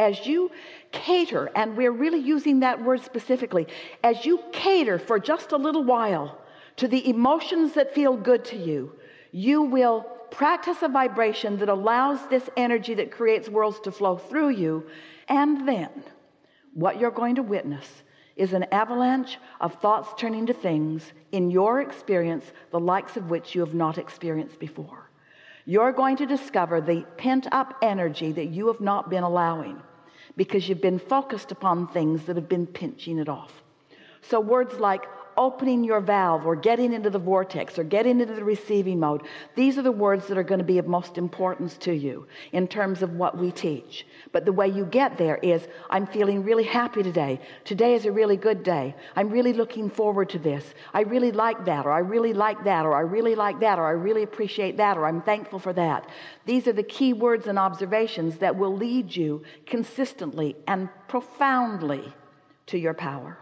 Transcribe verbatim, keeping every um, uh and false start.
as you cater, and we're really using that word specifically, as you cater for just a little while to the emotions that feel good to you, you will practice a vibration that allows this energy that creates worlds to flow through you. And then what you're going to witness is an avalanche of thoughts turning to things in your experience, the likes of which you have not experienced before. You're going to discover the pent-up energy that you have not been allowing because you've been focused upon things that have been pinching it off. So words like opening your valve, or getting into the vortex, or getting into the receiving mode, these are the words that are going to be of most importance to you in terms of what we teach. But the way you get there is, I'm feeling really happy today. Today is a really good day. I'm really looking forward to this. I really like that, or I really like that, or I really like that, or I really appreciate that, or I'm thankful for that. These are the key words and observations that will lead you consistently and profoundly to your power.